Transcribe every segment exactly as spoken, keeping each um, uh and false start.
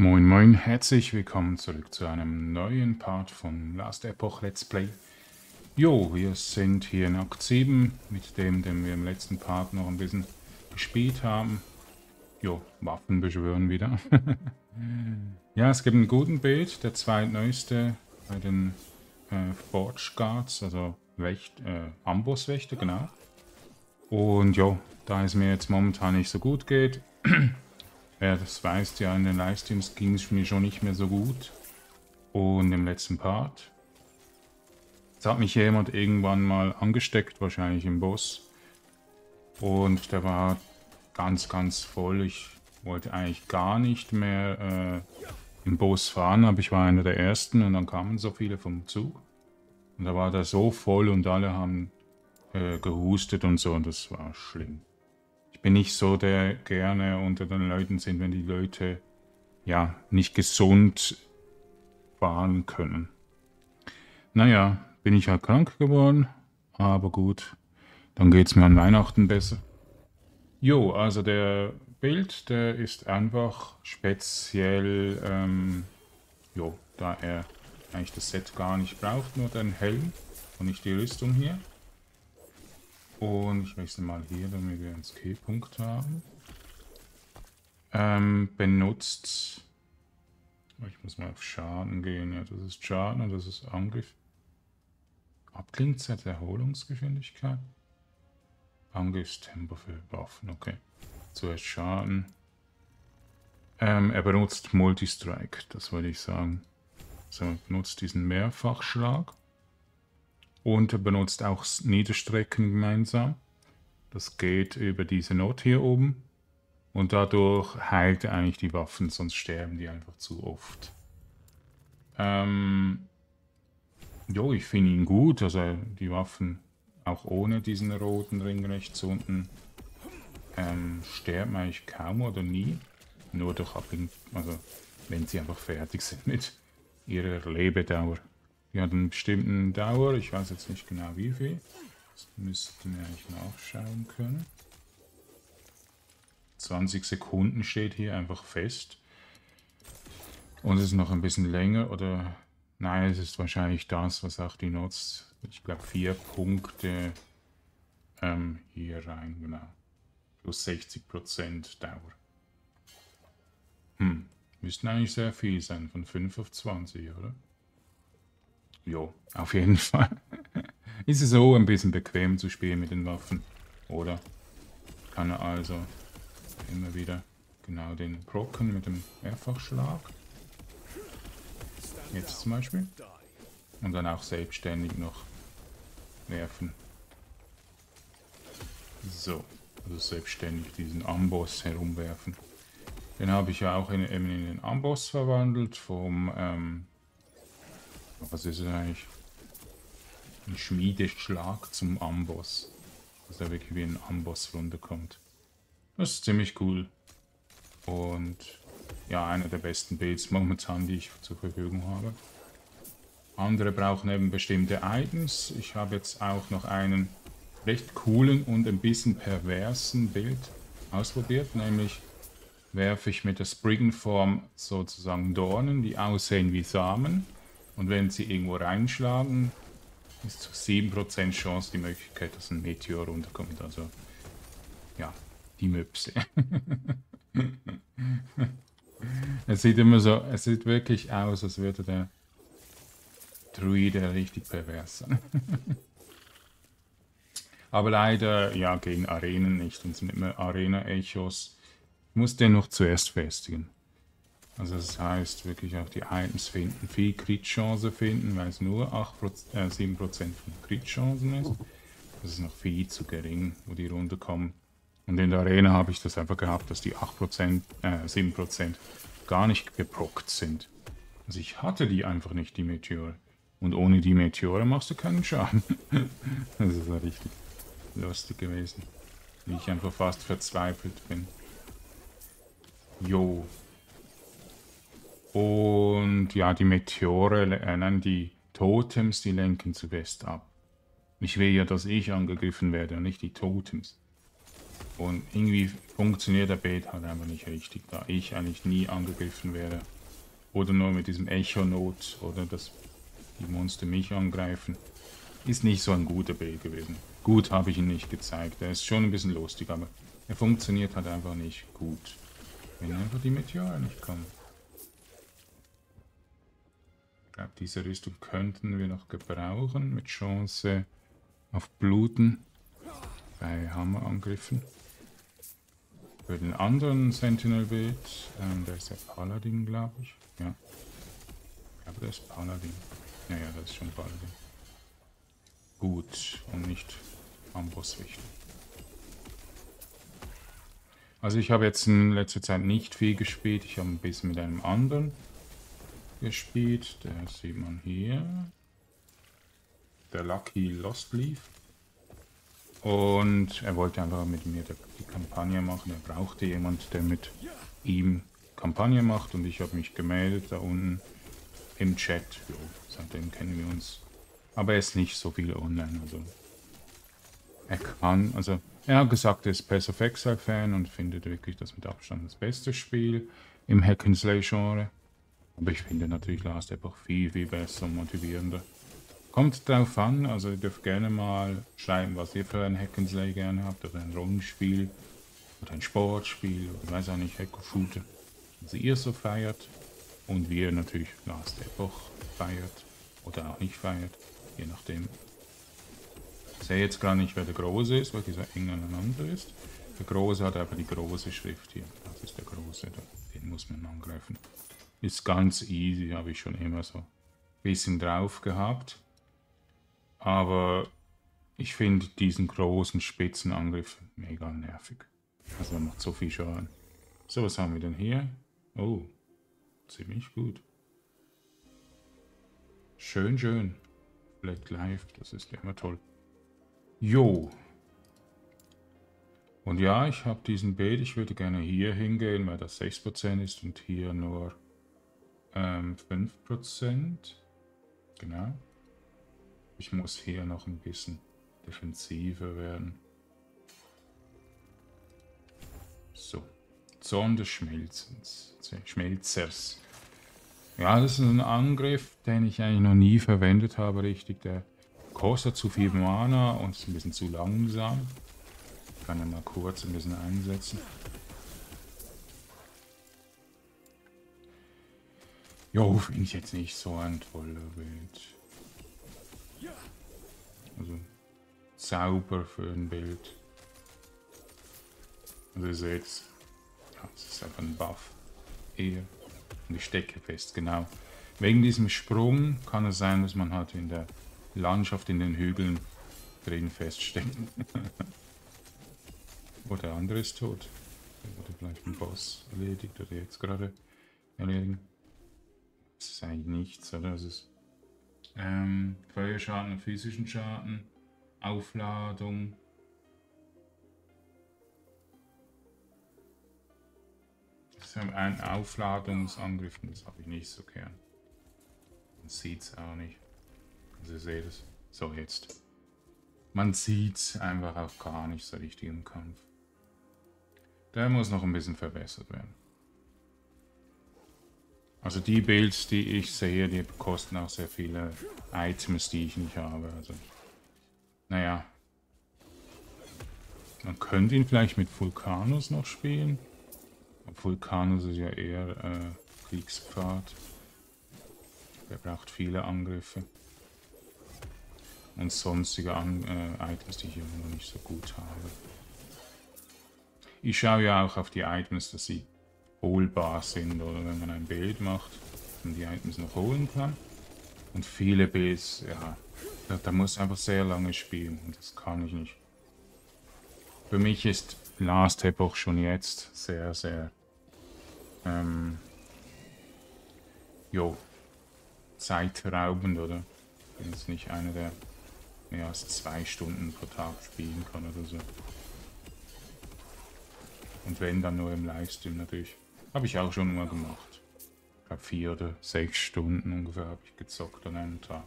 Moin moin, herzlich willkommen zurück zu einem neuen Part von Last Epoch Let's Play. Jo, wir sind hier in Akt sieben, mit dem, den wir im letzten Part noch ein bisschen gespielt haben. Jo, Waffen beschwören wieder. Ja, es gibt einen guten Bild, der zweitneueste bei den äh, Forge Guards, also Wächt, äh, Ambosswächter, genau. Und jo, da es mir jetzt momentan nicht so gut geht, wer das weiß, ja, in den Livestreams ging es mir schon nicht mehr so gut. Und im letzten Part. Jetzt hat mich jemand irgendwann mal angesteckt, wahrscheinlich im Boss. Und der war ganz, ganz voll. Ich wollte eigentlich gar nicht mehr äh, im Boss fahren, aber ich war einer der Ersten und dann kamen so viele vom Zug. Und da war der so voll und alle haben äh, gehustet und so und das war schlimm. Bin ich so, der gerne unter den Leuten sind, wenn die Leute ja nicht gesund fahren können. Naja, bin ich halt krank geworden, aber gut, dann geht es mir an Weihnachten besser. Jo, also der Bild, der ist einfach speziell, ähm, jo, da er eigentlich das Set gar nicht braucht, nur den Helm und nicht die Rüstung hier. Und ich wechsle mal hier, damit wir einen Skillpunkt haben. Ähm, benutzt. Ich muss mal auf Schaden gehen. Ja, das ist Schaden und das ist Angriff. Abklingzeit, Erholungsgeschwindigkeit. Angriffstempo für Waffen. Okay. Zuerst Schaden. Ähm, er benutzt Multistrike, das wollte ich sagen. Also er benutzt diesen Mehrfachschlag. Und er benutzt auch Niederstrecken gemeinsam. Das geht über diese Not hier oben. Und dadurch heilt er eigentlich die Waffen, sonst sterben die einfach zu oft. Ähm, jo, ich finde ihn gut, dass er die Waffen auch ohne diesen roten Ring rechts unten ähm, sterben eigentlich kaum oder nie. Nur durch Abhängigkeit, also wenn sie einfach fertig sind mit ihrer Lebedauer. Die hat einen bestimmten Dauer, ich weiß jetzt nicht genau wie viel. Das müssten wir eigentlich nachschauen können. zwanzig Sekunden steht hier einfach fest. Und es ist noch ein bisschen länger, oder... Nein, es ist wahrscheinlich das, was auch die Notes... Ich glaube vier Punkte ähm, hier rein, genau. Plus sechzig Prozent Dauer. Hm, müssten eigentlich sehr viel sein, von fünf auf zwanzig, oder? Jo, auf jeden Fall. Ist es so ein bisschen bequem zu spielen mit den Waffen, oder? Kann er also immer wieder genau den Brocken mit dem Mehrfachschlag. Jetzt zum Beispiel. Und dann auch selbstständig noch werfen. So, also selbstständig diesen Amboss herumwerfen. Den habe ich ja auch in, eben in den Amboss verwandelt vom... Ähm, Was ist denn eigentlich? Ein Schmiedeschlag zum Amboss. Dass er wirklich wie ein Amboss runterkommt. Das ist ziemlich cool. Und ja, einer der besten Builds momentan, die ich zur Verfügung habe. Andere brauchen eben bestimmte Items. Ich habe jetzt auch noch einen recht coolen und ein bisschen perversen Build ausprobiert. Nämlich werfe ich mit der Spriggan-Form sozusagen Dornen, die aussehen wie Samen. Und wenn sie irgendwo reinschlagen, ist zu sieben Prozent Chance die Möglichkeit, dass ein Meteor runterkommt. Also, ja, die Möpse. Es sieht immer so, es sieht wirklich aus, als würde der Druide richtig pervers sein. Aber leider, ja, gegen Arenen nicht. Und sind immer Arena-Echos. Ich muss den noch zuerst festigen. Also das heißt, wirklich auch die Items finden, viel Crit-Chance finden, weil es nur acht Prozent, äh, sieben Prozent von Crit-Chancen ist. Das ist noch viel zu gering, wo die runterkommen. Und in der Arena habe ich das einfach gehabt, dass die acht Prozent, äh, sieben Prozent gar nicht geprockt sind. Also ich hatte die einfach nicht, die Meteore. Und ohne die Meteore machst du keinen Schaden. Das ist ja richtig lustig gewesen, wie ich einfach fast verzweifelt bin. Jo. Und ja, die Meteore, äh, nein, die Totems, die lenken zu fest ab. Ich will ja, dass ich angegriffen werde und nicht die Totems. Und irgendwie funktioniert der Bait halt einfach nicht richtig, da ich eigentlich nie angegriffen wäre. Oder nur mit diesem Echo-Not oder dass die Monster mich angreifen. Ist nicht so ein guter Bait gewesen. Gut habe ich ihn nicht gezeigt. Er ist schon ein bisschen lustig, aber er funktioniert halt einfach nicht gut. Wenn einfach die Meteore nicht kommen. Ich glaube, diese Rüstung könnten wir noch gebrauchen, mit Chance auf Bluten bei Hammerangriffen. Für den anderen Sentinel-Bild, ähm, der ist der Paladin, glaube ich. Ja. Aber der ist Paladin. Naja, das ist schon Paladin. Gut, und nicht Ambosswächter. Also ich habe jetzt in letzter Zeit nicht viel gespielt. Ich habe ein bisschen mit einem anderen gespielt. Der sieht man hier. Der Lucky Lost Leaf. Und er wollte einfach mit mir die Kampagne machen. Er brauchte jemanden, der mit ihm Kampagne macht. Und ich habe mich gemeldet da unten im Chat. Jo, seitdem kennen wir uns. Aber er ist nicht so viel online. Also er kann, also er hat gesagt, er ist Path of Exile Fan und findet wirklich das mit Abstand das beste Spiel im Hack-and-Slay-Genre. Aber ich finde natürlich Last Epoch viel, viel besser und motivierender. Kommt drauf an, also ihr dürft gerne mal schreiben, was ihr für ein Hack'n'Slay gerne habt, oder ein Rollenspiel, oder ein Sportspiel, oder weiß auch nicht, Hack-and-Shooter, was ihr so feiert, und wir natürlich Last Epoch feiert, oder auch nicht feiert, je nachdem. Ich sehe jetzt gar nicht, wer der Große ist, weil dieser eng aneinander ist. Der Große hat aber die große Schrift hier, das ist der Große, den muss man angreifen. Ist ganz easy, habe ich schon immer so ein bisschen drauf gehabt. Aber ich finde diesen großen Spitzenangriff mega nervig. Also er macht so viel Schaden. So, was haben wir denn hier? Oh, ziemlich gut. Schön, schön. Black Life, das ist immer toll. Jo. Und ja, ich habe diesen Bild. Ich würde gerne hier hingehen, weil das sechs Prozent ist und hier nur ähm, fünf Prozent. Genau. Ich muss hier noch ein bisschen defensiver werden. So, Zorn des Schmelzens. Schmelzers. Ja, das ist ein Angriff, den ich eigentlich noch nie verwendet habe, richtig. Der kostet zu viel Mana und ist ein bisschen zu langsam. Ich kann ihn mal kurz ein bisschen einsetzen. Jo, finde ich jetzt nicht so ein toller Bild. Also sauber für ein Bild. Also ihr seht, ja, es ist einfach ein Buff. Eher. Und ich stecke fest, genau. Wegen diesem Sprung kann es sein, dass man halt in der Landschaft, in den Hügeln drin feststeckt. Oder der andere ist tot. Der wurde vielleicht ein Boss erledigt oder jetzt gerade erledigen. Das ist eigentlich nichts, oder? Das ist Ähm, Feuerschaden und physischen Schaden, Aufladung. Das ist ein Aufladungsangriff, das habe ich nicht so gern. Man sieht es auch nicht. Also ihr seht es. So, jetzt. Man sieht es einfach auch gar nicht so richtig im Kampf. Der muss noch ein bisschen verbessert werden. Also die Builds, die ich sehe, die kosten auch sehr viele Items, die ich nicht habe. Also, naja. Man könnte ihn vielleicht mit Vulkanus noch spielen. Vulkanus ist ja eher äh, Kriegspfad. Der braucht viele Angriffe. Und sonstige An äh, Items, die ich immer noch nicht so gut habe. Ich schaue ja auch auf die Items, dass sie holbar sind, oder wenn man ein Bild macht und die Items noch holen kann. Und viele Builds, ja, da, da muss einfach sehr lange spielen und das kann ich nicht. Für mich ist Last Epoch schon jetzt sehr, sehr ähm, jo, zeitraubend, oder? Ich bin jetzt nicht einer, der mehr als zwei Stunden pro Tag spielen kann oder so. Und wenn, dann nur im Livestream natürlich. Habe ich auch schon mal gemacht. Ich glaube vier oder sechs Stunden ungefähr habe ich gezockt an einem Tag.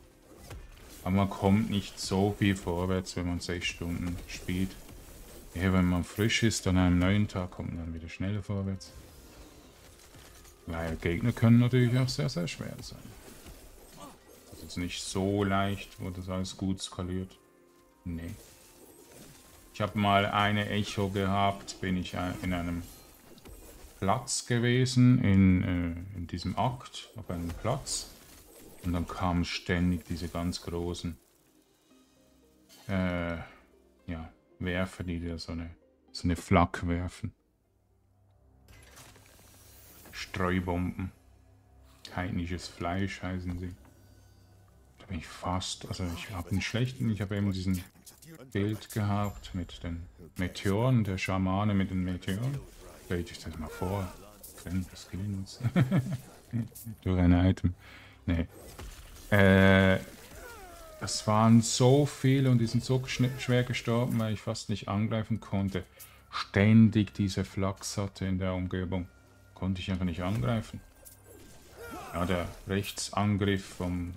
Aber man kommt nicht so viel vorwärts, wenn man sechs Stunden spielt. Ja, wenn man frisch ist, an einem neuen Tag kommt man dann wieder schneller vorwärts. Weil Gegner können natürlich auch sehr, sehr schwer sein. Das ist nicht so leicht, wo das alles gut skaliert. Nee. Ich habe mal eine Echo gehabt, bin ich in einem Platz gewesen, in, äh, in diesem Akt, auf einem Platz. Und dann kamen ständig diese ganz großen äh, ja, Werfer, die da so eine, so eine Flak werfen. Streubomben. Heidnisches Fleisch heißen sie. Da bin ich fast, also ich habe einen schlechten, ich habe eben diesen Bild gehabt mit den Meteoren, der Schamane mit den Meteoren. Stellt euch das mal vor. Das killen uns. Durch ein Item. Nee. Äh, das waren so viele und die sind so schwer gestorben, weil ich fast nicht angreifen konnte. Ständig diese Flachs hatte in der Umgebung. Konnte ich einfach nicht angreifen. Ja, der Rechtsangriff vom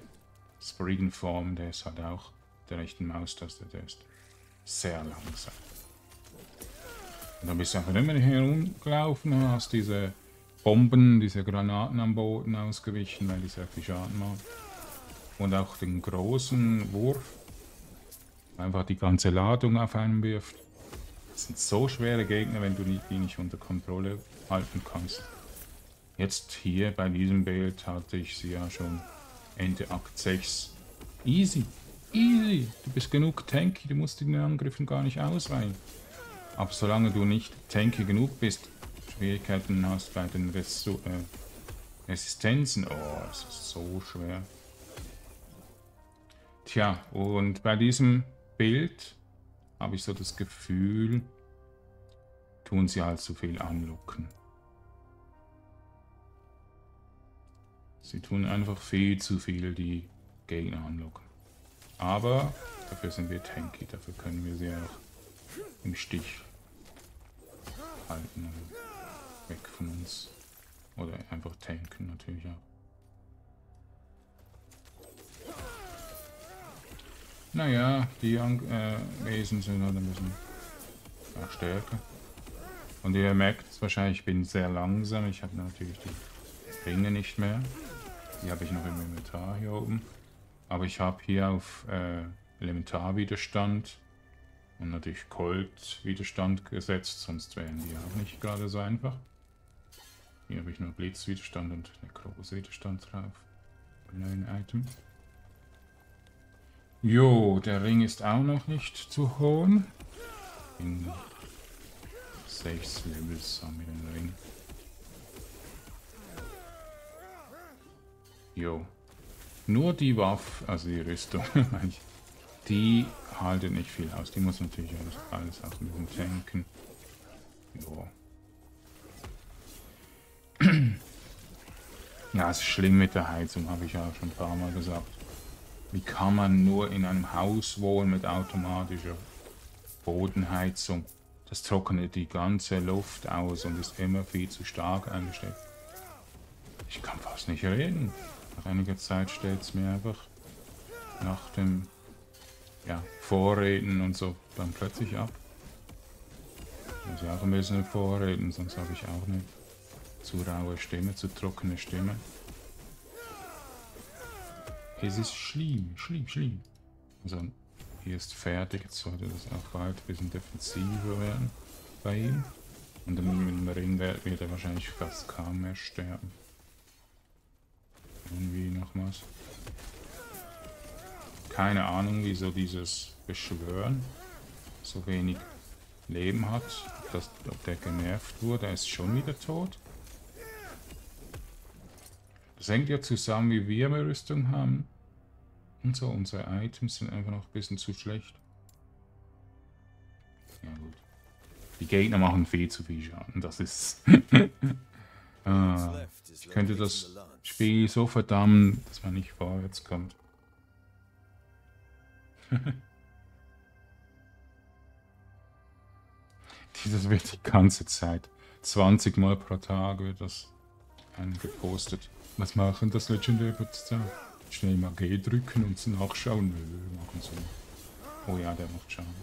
Spriggan-Form, der ist halt auch der rechten Maustaste, der ist sehr langsam. Und dann bist du einfach immer herumgelaufen und hast diese Bomben, diese Granaten am Boden ausgewichen, weil die sehr viel Schaden machen. Und auch den großen Wurf, einfach die ganze Ladung auf einen wirft. Das sind so schwere Gegner, wenn du die nicht unter Kontrolle halten kannst. Jetzt hier bei diesem Bild hatte ich sie ja schon Ende Akt sechs. Easy, easy. Du bist genug tanky, du musst den Angriffen gar nicht ausweichen. Aber solange du nicht tanky genug bist, Schwierigkeiten hast bei den Resu äh, Resistenzen. Oh, das ist so schwer. Tja, und bei diesem Bild habe ich so das Gefühl, tun sie halt zu viel anlocken. Sie tun einfach viel zu viel die Gegner anlocken. Aber dafür sind wir tanky, dafür können wir sie auch im Stich halten. Weg von uns. Oder einfach tanken natürlich auch. Naja, die An äh, Wesen sind halt ein bisschen ja, stärker. Und ihr merkt es wahrscheinlich, ich bin sehr langsam. Ich habe natürlich die Ringe nicht mehr. Die habe ich noch im Inventar hier oben. Aber ich habe hier auf äh, Elementarwiderstand und natürlich Cold-Widerstand gesetzt, sonst wären die auch nicht gerade so einfach. Hier habe ich nur Blitzwiderstand und Nekros-Widerstand drauf. Neuen Item. Jo, der Ring ist auch noch nicht zu holen. In sechs Levels haben wir den Ring. Jo. Nur die Waffe, also die Rüstung, die halten nicht viel aus. Die muss natürlich alles, alles auch mit dem tanken. Jo. Ja, es ist schlimm mit der Heizung, habe ich ja schon ein paar Mal gesagt. Wie kann man nur in einem Haus wohnen mit automatischer Bodenheizung? Das trocknet die ganze Luft aus und ist immer viel zu stark eingestellt. Ich kann fast nicht reden. Nach einiger Zeit stellt es mir einfach nach dem ja, Vorreden und so dann plötzlich ab. Ich muss ja auch ein bisschen vorreden, sonst habe ich auch nicht. Zu raue Stimme, zu trockene Stimme. Es ist schlimm, schlimm, schlimm. Also hier ist fertig, jetzt sollte das auch bald ein bisschen defensiver werden bei ihm. Und dann mit dem Ring wird er wahrscheinlich fast kaum mehr sterben. Irgendwie nochmals. Keine Ahnung, wieso dieses Beschwören so wenig Leben hat. Dass, ob der genervt wurde, er ist schon wieder tot. Das hängt ja zusammen, wie wir mehr Rüstung haben. Und so, unsere Items sind einfach noch ein bisschen zu schlecht. Ja gut. Die Gegner machen viel zu viel Schaden, das ist... ah, ich könnte das Spiel so verdammen, dass man nicht vorwärts kommt. Das wird die ganze Zeit. zwanzig Mal pro Tag wird das gepostet. Was machen das Legendary Potenzial? Schnell mal G drücken und zu nachschauen. Nö, machen sie nicht. Oh ja, der macht Schaden.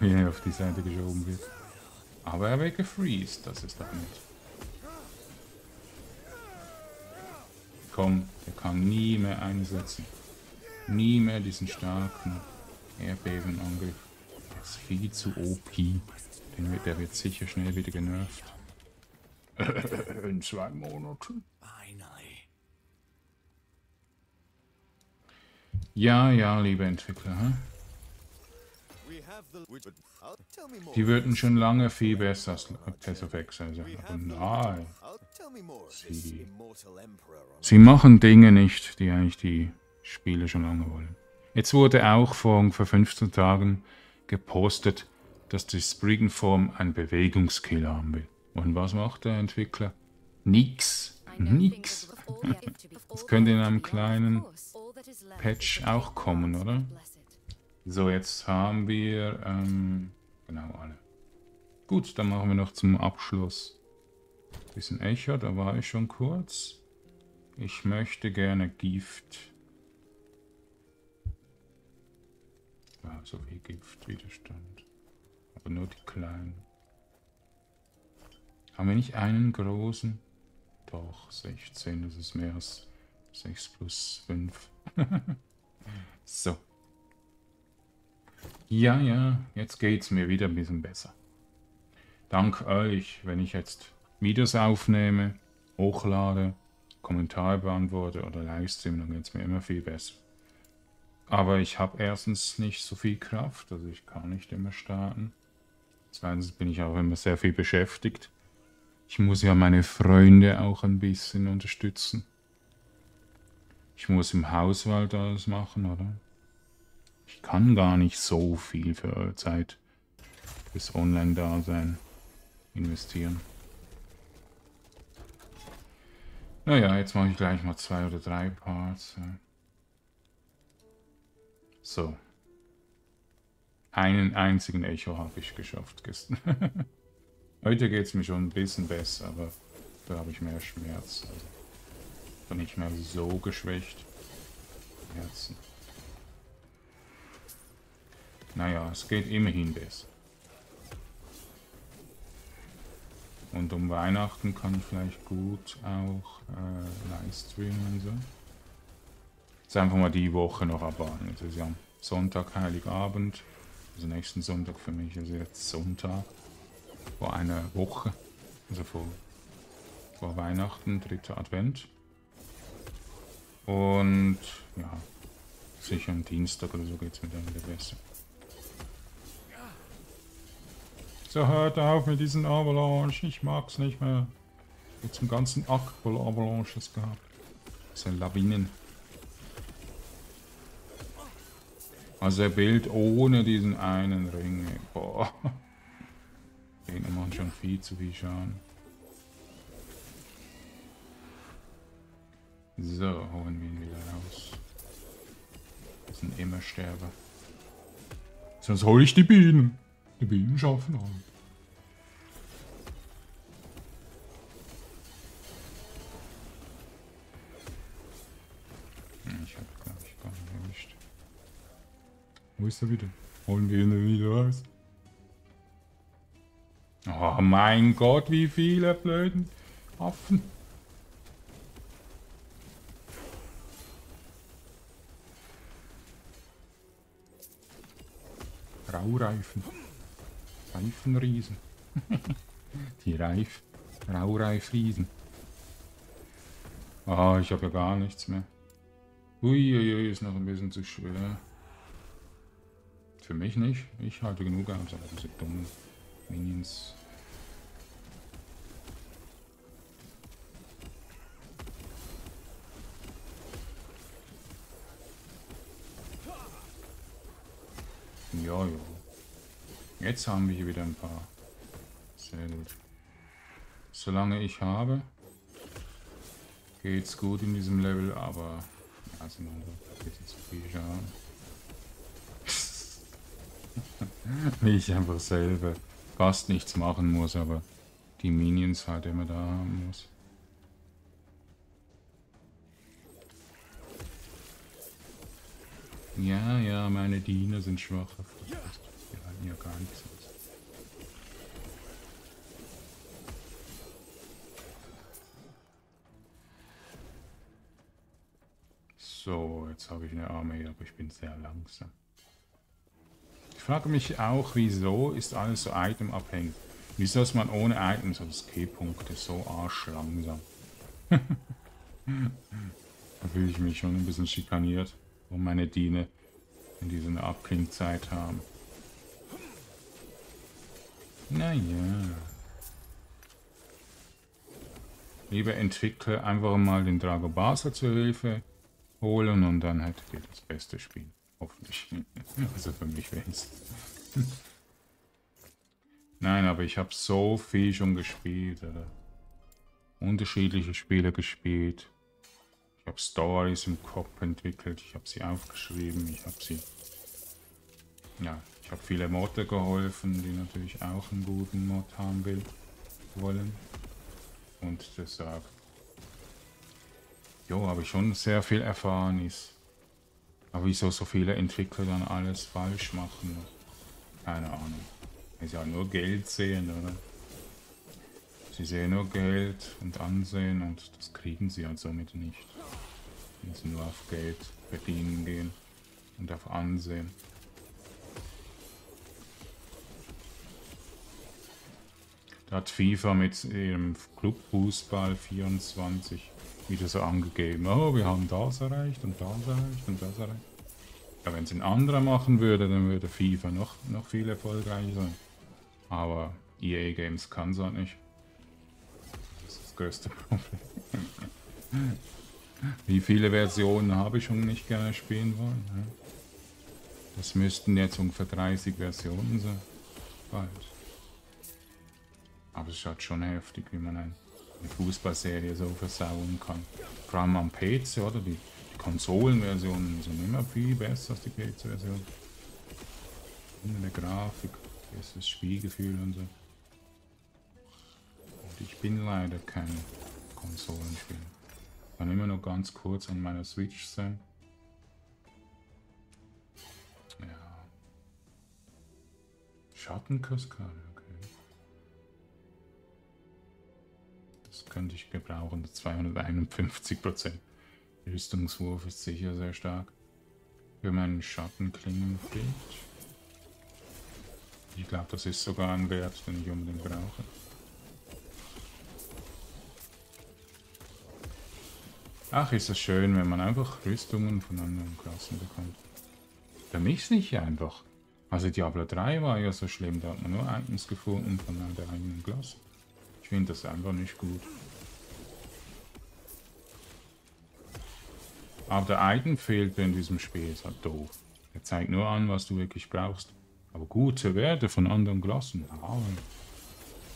wie er auf die Seite geschoben wird. Aber er wird gefreezed, das ist doch nett. Komm, der kann nie mehr einsetzen. Nie mehr diesen starken Erdbebenangriff. Der ist viel zu O P. Den wird, der wird sicher schnell wieder genervt. In zwei Monaten. Ja, ja, liebe Entwickler. Hm? Die würden schon lange viel besser als Path of Exile sein, aber nein. Sie, sie machen Dinge nicht, die eigentlich die Spiele schon lange wollen. Jetzt wurde auch vor ungefähr fünfzehn Tagen gepostet, dass die Spriggan-Form einen Bewegungskill haben will. Und was macht der Entwickler? Nix. Nix. Das könnte in einem kleinen Patch auch kommen, oder? So, jetzt haben wir, ähm, genau alle. Gut, dann machen wir noch zum Abschluss ein bisschen Echo, da war ich schon kurz. Ich möchte gerne Gift. Ja, so viel Giftwiderstand. Aber nur die kleinen. Haben wir nicht einen großen? Doch, sechzehn, das ist mehr als sechs plus fünf. So. Ja, ja, jetzt geht's mir wieder ein bisschen besser. Dank euch, wenn ich jetzt Videos aufnehme, hochlade, Kommentare beantworte oder Livestream, dann geht's mir immer viel besser. Aber ich habe erstens nicht so viel Kraft, also ich kann nicht immer starten. Zweitens bin ich auch immer sehr viel beschäftigt. Ich muss ja meine Freunde auch ein bisschen unterstützen. Ich muss im Haushalt alles machen, oder? Ich kann gar nicht so viel für eure Zeit fürs Online-Dasein investieren. Naja, jetzt mache ich gleich mal zwei oder drei Parts. Ja. So. Einen einzigen Echo habe ich geschafft gestern. Heute geht es mir schon ein bisschen besser, aber da habe ich mehr Schmerz. Also bin ich mehr so geschwächt. Herzen. Naja, es geht immerhin besser. Und um Weihnachten kann ich vielleicht gut auch äh, Livestreamen und so. Jetzt einfach mal die Woche noch abwarten. Jetzt ist ja Sonntag, Heiligabend. Also nächsten Sonntag für mich ist jetzt Sonntag. Vor einer Woche. Also vor, vor Weihnachten, dritter Advent. Und ja, sicher am Dienstag oder so geht es mir dann wieder besser. So, hört auf mit diesen Avalanche, ich mag's nicht mehr. Jetzt einen ganzen Akt voll Avalanches gehabt. Das sind Lawinen. Also, der Bild ohne diesen einen Ring. Boah. Gegner machen schon viel zu viel Schaden. So, holen wir ihn wieder raus. Das sind immer Sterber. Sonst hole ich die Bienen. Die Bienen schaffen auch. Ich habe, glaube ich, gar nicht erwischt. Wo ist er wieder? Holen wir ihn wieder raus. Oh mein Gott, wie viele blöden Affen. Raureifen. Reifenriesen. Die Reif... Raureifriesen. Ah, oh, ich habe ja gar nichts mehr. Uiuiui, ist noch ein bisschen zu schwer. Für mich nicht. Ich halte genug aus, aber diese dummen Minions. Ja, ja. Jetzt haben wir hier wieder ein paar. Sehr gut. Solange ich habe, geht's gut in diesem Level, aber ja, sind ein bisschen zu viel Schaden. Wie ich einfach selber fast nichts machen muss, aber die Minions halt immer da haben muss. Ja, ja, meine Diener sind schwach. ja gar nichts aus. So, jetzt habe ich eine Armee, aber ich bin sehr langsam. Ich frage mich auch, wieso ist alles so itemabhängig? Wieso ist man ohne Items als Keypunkte so arschlangsam? Da fühle ich mich schon ein bisschen schikaniert, um meine Diene in dieser Abklingzeit haben. Naja. Lieber entwickle einfach mal den Drago Basler zur Hilfe holen und dann hätte ihr das beste Spiel. Hoffentlich. Also für mich wäre es. Nein, aber ich habe so viel schon gespielt. Oder? Unterschiedliche Spiele gespielt. Ich habe Stories im Kopf entwickelt, ich habe sie aufgeschrieben, ich habe sie... Ja, ich habe viele Modder geholfen, die natürlich auch einen guten Mod haben will, wollen. Und deshalb... Jo, habe ich schon sehr viel erfahren ist. Aber wieso so viele Entwickler dann alles falsch machen? Keine Ahnung. Weil sie ja nur Geld sehen, oder? Sie sehen nur Geld und Ansehen und das kriegen sie halt somit nicht. Wenn sie nur auf Geld verdienen gehen und auf Ansehen. Da hat FIFA mit ihrem Clubfußball vierundzwanzig wieder so angegeben, oh, wir haben das erreicht und das erreicht und das erreicht. Ja, wenn es ein anderer machen würde, dann würde FIFA noch, noch viel erfolgreicher sein. Aber E A Games kann es halt nicht. Größte Problem. Wie viele Versionen habe ich schon nicht gerne spielen wollen? Ne? Das müssten jetzt ungefähr dreißig Versionen sein. Bald. Aber es ist halt schon heftig, wie man eine Fußballserie so versauen kann. Vor allem am P C, oder? Die Konsolenversionen sind immer viel besser als die P C-Version. Eine Grafik, besseres Spielgefühl und so. Ich bin leider kein Konsolenspieler. Kann immer nur ganz kurz an meiner Switch sein. Ja. Schattenkaskade, okay. Das könnte ich gebrauchen. zweihunderteinundfünfzig Prozent. Rüstungswurf ist sicher sehr stark. Für meinen Schattenklingen fehlt. Ich glaube, das ist sogar ein Wert, den ich unbedingt brauche. Ach, ist das schön, wenn man einfach Rüstungen von anderen Klassen bekommt. Für mich nicht einfach. Also Diablo drei war ja so schlimm, da hat man nur Items gefunden von der eigenen Klasse. Ich finde das einfach nicht gut. Aber der Item fehlt in diesem Spiel, ist halt doof. Er zeigt nur an, was du wirklich brauchst. Aber gute Werte von anderen Klassen haben.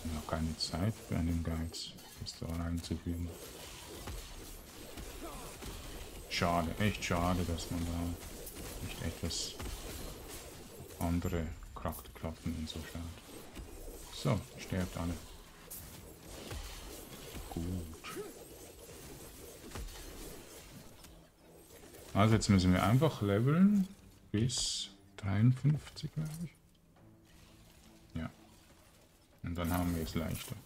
Ich habe keine Zeit für einen Geiz, das da reinzuführen. Schade, echt schade, dass man da nicht etwas andere Charakterklappen und so schaut. So, sterbt alle. Gut. Also jetzt müssen wir einfach leveln bis dreiundfünfzig, glaube ich. Ja. Und dann haben wir es leichter.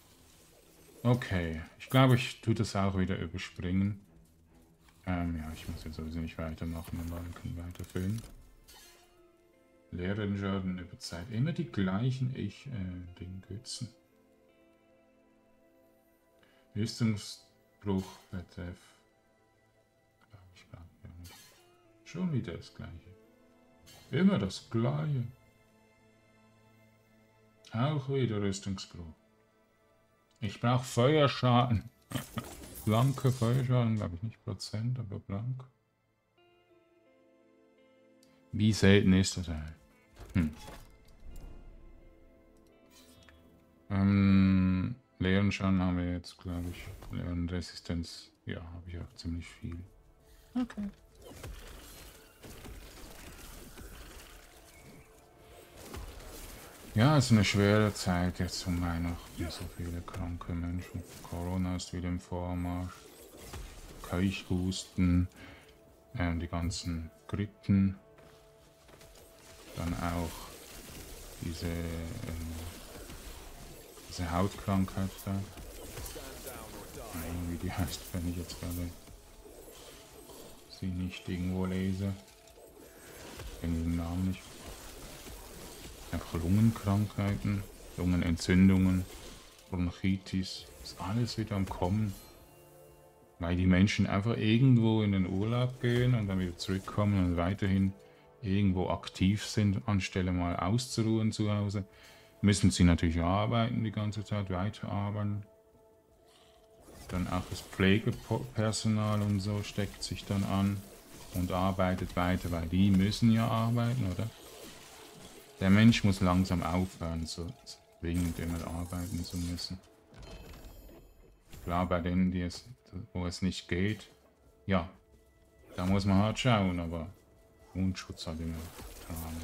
Okay, ich glaube, ich tue das auch wieder überspringen. Ähm, ja, ich muss jetzt sowieso nicht weitermachen, aber wir können weiterfüllen. Leeren Schaden über Zeit. Immer die gleichen ich, äh, den Götzen. Rüstungsbruch betreff. Ich glaube ja nicht. Schon wieder das Gleiche. Immer das Gleiche. Auch wieder Rüstungsbruch. Ich brauche Feuerschaden. Blanke Feuerschaden, glaube ich nicht Prozent, aber blank. Wie selten ist das eigentlich? Hm. Ähm, leeren Schaden haben wir jetzt, glaube ich. Leeren Resistenz, ja, habe ich auch ziemlich viel. Okay. Ja, es ist eine schwere Zeit jetzt um Weihnachten, so viele kranke Menschen. Corona ist wieder im Vormarsch, Keuchhusten, äh, die ganzen Grippen, dann auch diese, äh, diese Hautkrankheit da. Nein, wie die heißt, wenn ich jetzt gerade sie nicht irgendwo lese. Ich kenne den Namen nicht. Einfach Lungenkrankheiten, Lungenentzündungen, Bronchitis, ist alles wieder am Kommen. Weil die Menschen einfach irgendwo in den Urlaub gehen und dann wieder zurückkommen und weiterhin irgendwo aktiv sind, anstelle mal auszuruhen zu Hause, müssen sie natürlich arbeiten, die ganze Zeit weiterarbeiten. Dann auch das Pflegepersonal und so steckt sich dann an und arbeitet weiter, weil die müssen ja arbeiten, oder? Der Mensch muss langsam aufhören, so zwingend immer arbeiten zu müssen. Klar, bei denen, die es, wo es nicht geht, ja, da muss man hart schauen, aber Mundschutz hat immer getan.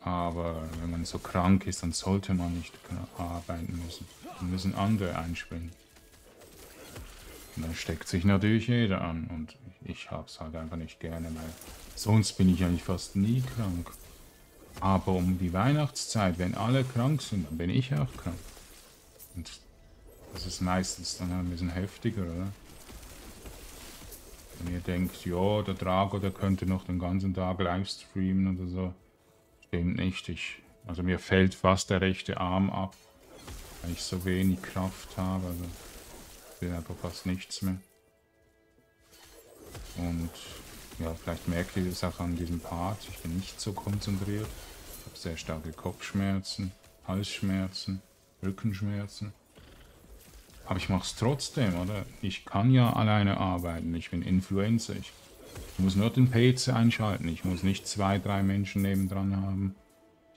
Aber wenn man so krank ist, dann sollte man nicht arbeiten müssen. Dann müssen andere einspringen. Und dann steckt sich natürlich jeder an und ich hab's halt einfach nicht gerne, weil sonst bin ich eigentlich fast nie krank. Aber um die Weihnachtszeit, wenn alle krank sind, dann bin ich auch krank. Und das ist meistens dann ein bisschen heftiger, oder? Wenn ihr denkt, ja, der Drago, der könnte noch den ganzen Tag livestreamen oder so. Stimmt nicht. Ich, also mir fällt fast der rechte Arm ab, weil ich so wenig Kraft habe. Also ich will einfach fast nichts mehr. Und ja, vielleicht merkt ihr das auch an diesem Part. Ich bin nicht so konzentriert. Ich habe sehr starke Kopfschmerzen, Halsschmerzen, Rückenschmerzen. Aber ich mache es trotzdem, oder? Ich kann ja alleine arbeiten. Ich bin Influencer. Ich muss nur den P C einschalten. Ich muss nicht zwei, drei Menschen nebendran haben,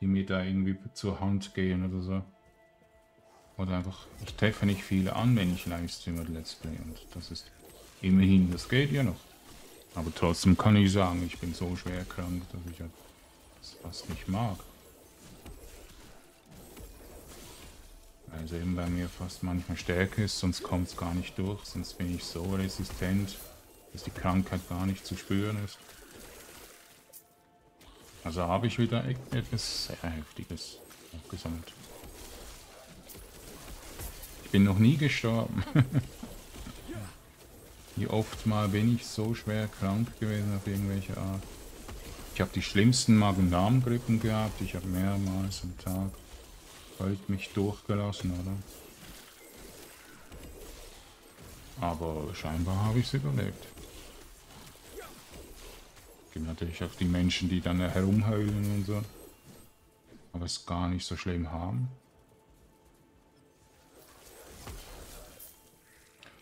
die mir da irgendwie zur Hand gehen oder so. Oder einfach, ich treffe nicht viele an, wenn ich Livestream oder Let's Play. Und das ist immerhin, das geht ja noch. Aber trotzdem kann ich sagen, ich bin so schwer krank, dass ich das fast nicht mag. Also eben bei mir fast manchmal stärker ist, sonst kommt es gar nicht durch, sonst bin ich so resistent, dass die Krankheit gar nicht zu spüren ist. Also habe ich wieder etwas sehr Heftiges abgesammelt. Ich bin noch nie gestorben. Wie oft mal bin ich so schwer krank gewesen auf irgendwelche Art. Ich habe die schlimmsten Magen-Darm-Grippen gehabt, ich habe mehrmals am Tag halt mich durchgelassen, oder? Aber scheinbar habe ich es überlebt. Es gibt natürlich auch die Menschen, die dann herumheulen und so, aber es gar nicht so schlimm haben.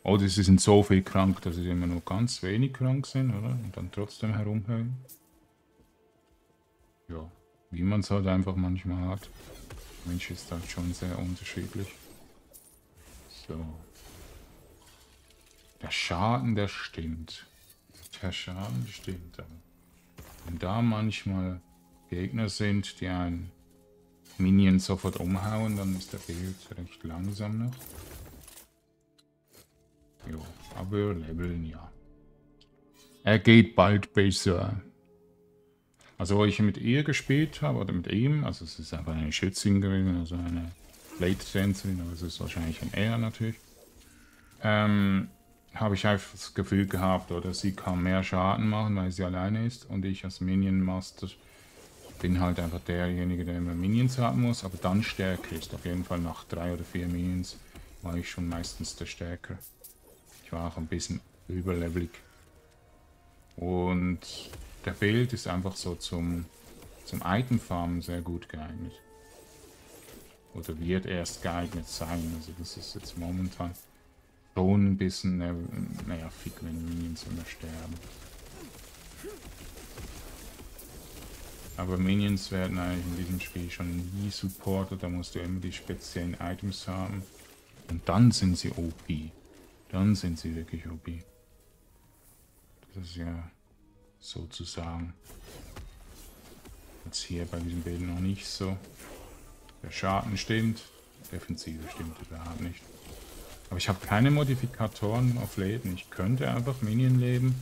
Oder sie sind so viel krank, dass sie immer nur ganz wenig krank sind, oder? Und dann trotzdem herumheulen. Ja, wie man es halt einfach manchmal hat. Mensch ist halt schon sehr unterschiedlich. So. Der Schaden, der stimmt. Der Schaden stimmt. Wenn da manchmal Gegner sind, die einen Minion sofort umhauen, dann ist der Bild recht langsam noch. Jo, aber leveln ja. Er geht bald besser. Also wo ich mit ihr gespielt habe, oder mit ihm, also es ist einfach eine Schützin gewesen, also eine Blade-Tänzerin, aber es ist wahrscheinlich ein Er natürlich, ähm, habe ich einfach das Gefühl gehabt, oder sie kann mehr Schaden machen, weil sie alleine ist, und ich als Minion-Master bin halt einfach derjenige, der immer Minions haben muss, aber dann stärker ist. Auf jeden Fall nach drei oder vier Minions war ich schon meistens der Stärkere. Ich war auch ein bisschen überlevelig. Und der Bild ist einfach so zum, zum Itemfarmen sehr gut geeignet. Oder wird erst geeignet sein. Also das ist jetzt momentan schon ein bisschen nervig, wenn Minions immer sterben. Aber Minions werden eigentlich in diesem Spiel schon nie supportet. Da musst du immer die speziellen Items haben. Und dann sind sie O P. Dann sind sie wirklich O P. Das ist ja sozusagen jetzt hier bei diesem Bild noch nicht so. Der Schaden stimmt, Defensive stimmt überhaupt nicht. Aber ich habe keine Modifikatoren auf Leben. Ich könnte einfach Minion-Leben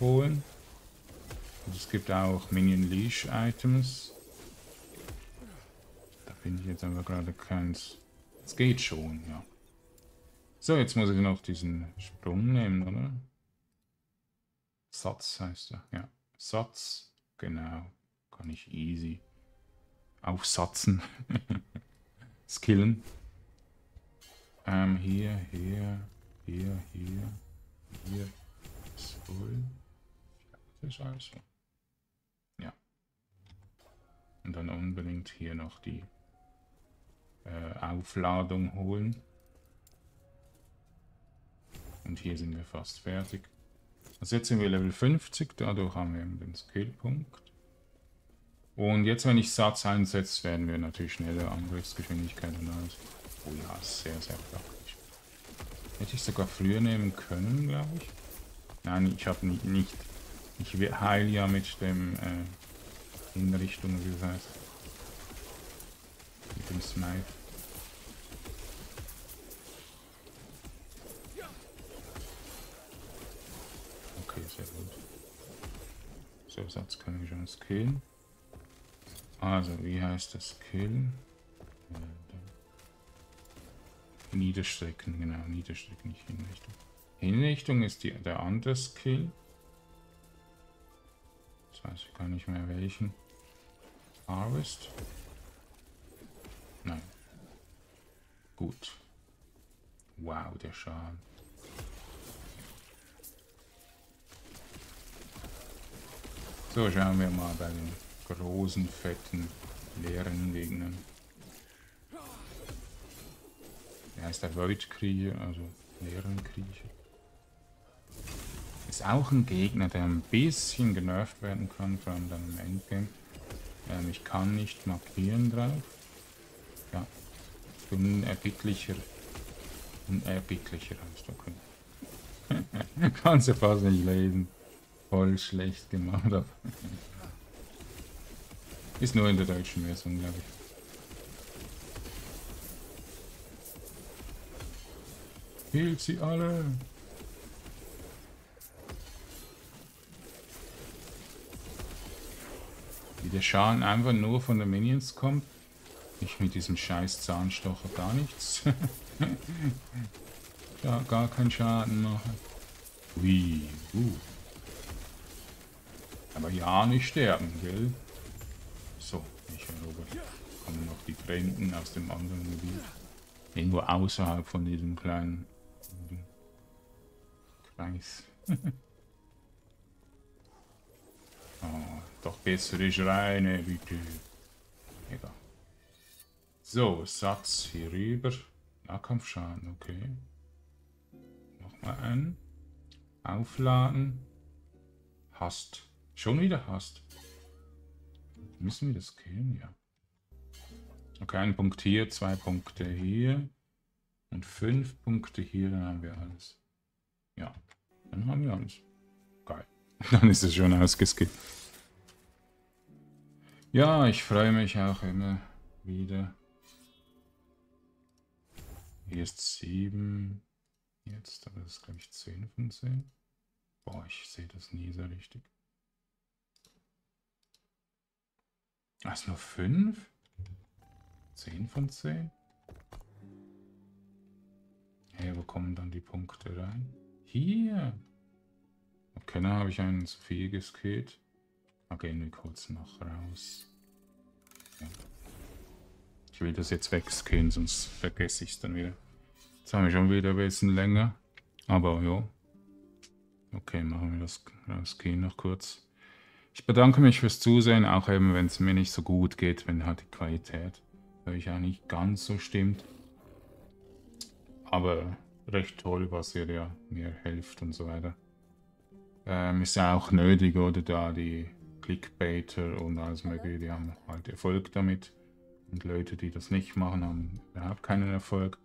holen. Und es gibt auch Minion-Leash-Items. finde ich jetzt aber gerade keins. Es geht schon, ja. So, jetzt muss ich noch diesen Sprung nehmen, oder? Satz heißt er, ja. Satz, genau. Kann ich easy aufsatzen. Skillen. Ähm, hier, hier, hier, hier, hier. Das ist wohl. Das ist alles so. Ja. Und dann unbedingt hier noch die äh, Aufladung holen. Und hier sind wir fast fertig. Also jetzt sind wir Level fünfzig, dadurch haben wir eben den Skillpunkt. Und jetzt, wenn ich Satz einsetze, werden wir natürlich schneller Angriffsgeschwindigkeit und alles. Oh ja, sehr, sehr praktisch. Hätte ich sogar früher nehmen können, glaube ich. Nein, ich habe nicht, nicht. Ich heile ja mit dem äh, Hinrichtung, wie das heißt. Mit dem Smite. Okay, sehr gut. So, Satz können wir schon skillen. Also, wie heißt das Kill? Niederstrecken, genau, Niederstrecken, nicht Hinrichtung. Hinrichtung ist die, der andere Skill. Das weiß ich gar nicht mehr welchen. Harvest? Nein. Gut. Wow, der Schaden. So, schauen wir mal bei den großen, fetten, leeren Gegnern. Der heißt der Void Krieger, also leeren Krieger. Ist auch ein Gegner, der ein bisschen genervt werden kann, vor allem dann im Endgame. Ähm, ich kann nicht markieren drauf. Ja, ich bin unerbittlicher. Unerbittlicher heißt okay. Kannst du fast nicht lesen. Voll schlecht gemacht. Aber ist nur in der deutschen Version, glaube ich. Hielt sie alle! Wie der Schaden einfach nur von den Minions kommt. Ich mit diesem scheiß Zahnstocher gar nichts. Ja, gar keinen Schaden machen. Ui, uh. Aber ja, nicht sterben, gell? So, ich erobere. Kommen noch die Fremden aus dem anderen Gebiet. Irgendwo außerhalb von diesem kleinen Kreis. Oh, doch bessere Schreine, bitte. Egal. So, Satz hier rüber. Nahkampfschaden, okay. Nochmal ein. Aufladen. Hast. Schon wieder hast. Müssen wir das killen, ja. Okay, ein Punkt hier, zwei Punkte hier und fünf Punkte hier, dann haben wir alles. Ja, dann haben wir alles. Geil. Dann ist es schon ausgeskippt. Ja, ich freue mich auch immer wieder. Hier ist sieben. Jetzt, aber das ist glaube ich zehn von zehn. Boah, ich sehe das nie so richtig. Ach, ist nur fünf? zehn von zehn? Hey, wo kommen dann die Punkte rein? Hier! Okay, da habe ich einen zu viel geskillt. Da gehen wir kurz noch raus. Ja. Ich will das jetzt wegskillen, sonst vergesse ich es dann wieder. Jetzt haben wir schon wieder ein bisschen länger. Aber ja. Okay, machen wir das rausgehen noch kurz. Ich bedanke mich fürs Zusehen, auch eben wenn es mir nicht so gut geht, wenn halt die Qualität weil ich auch nicht ganz so stimmt. Aber recht toll, was ihr ja mir helft und so weiter. Ähm, ist ja auch nötig, oder? Da die Clickbaiter und alles mögliche, die haben halt Erfolg damit. Und Leute, die das nicht machen, haben überhaupt keinen Erfolg.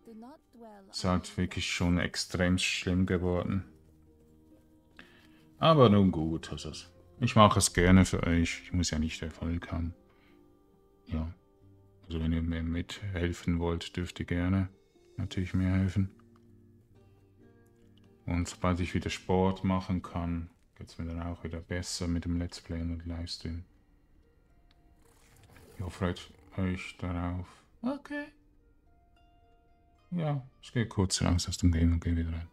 Ist halt wirklich schon extrem schlimm geworden. Aber nun gut, ist es. Ich mache es gerne für euch. Ich muss ja nicht Erfolg haben. Ja. Also wenn ihr mir mithelfen wollt, dürft ihr gerne natürlich mir helfen. Und sobald ich wieder Sport machen kann, geht es mir dann auch wieder besser mit dem Let's Play und Livestream. Ich hoffe euch darauf. Okay. Ja, ich gehe kurz raus aus dem Game und gehe wieder rein.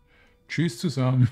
Tschüss zusammen.